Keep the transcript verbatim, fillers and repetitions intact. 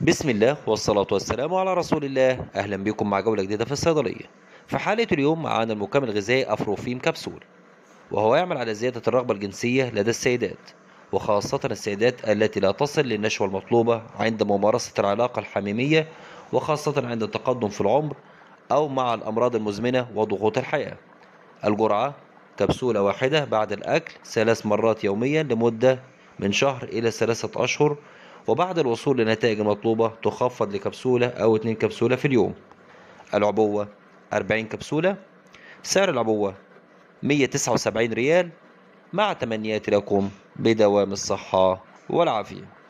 بسم الله والصلاة والسلام على رسول الله. أهلا بكم مع جولة جديدة في الصيدلية. في حلقة اليوم معانا المكمل الغذائي أفروفيم كبسول، وهو يعمل على زيادة الرغبة الجنسية لدى السيدات، وخاصة السيدات التي لا تصل للنشوة المطلوبة عند ممارسة العلاقة الحميمية، وخاصة عند التقدم في العمر أو مع الأمراض المزمنة وضغوط الحياة. الجرعة كبسولة واحدة بعد الأكل ثلاث مرات يوميا لمدة من شهر إلى ثلاثة أشهر، وبعد الوصول للنتائج المطلوبة تخفض لكبسولة أو اتنين كبسولة في اليوم. العبوة أربعين كبسولة. سعر العبوة مئة وتسعة وسبعين ريال، مع تمنياتي لكم بدوام الصحة والعافية.